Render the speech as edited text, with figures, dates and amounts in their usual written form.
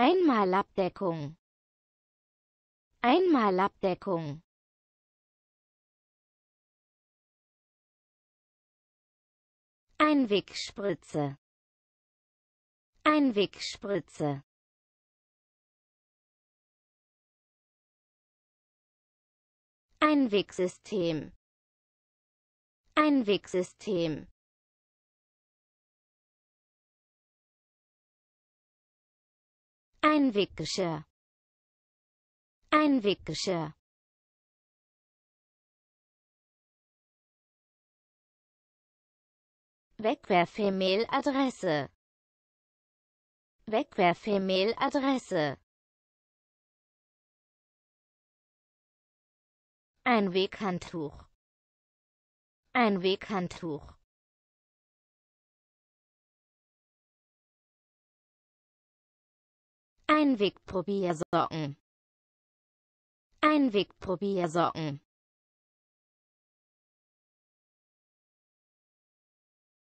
Einmalabdeckung. Einmalabdeckung. Einwegspritze. Einwegspritze. Einwegsystem. Einwegsystem. Einweggeschirr. Einweggeschirr. Wegwerf-E-Mail-Adresse. Wegwerf-E-Mail-Adresse. Einweghandtuch. Einweghandtuch. Einwegprobiersocken. Einwegprobiersocken.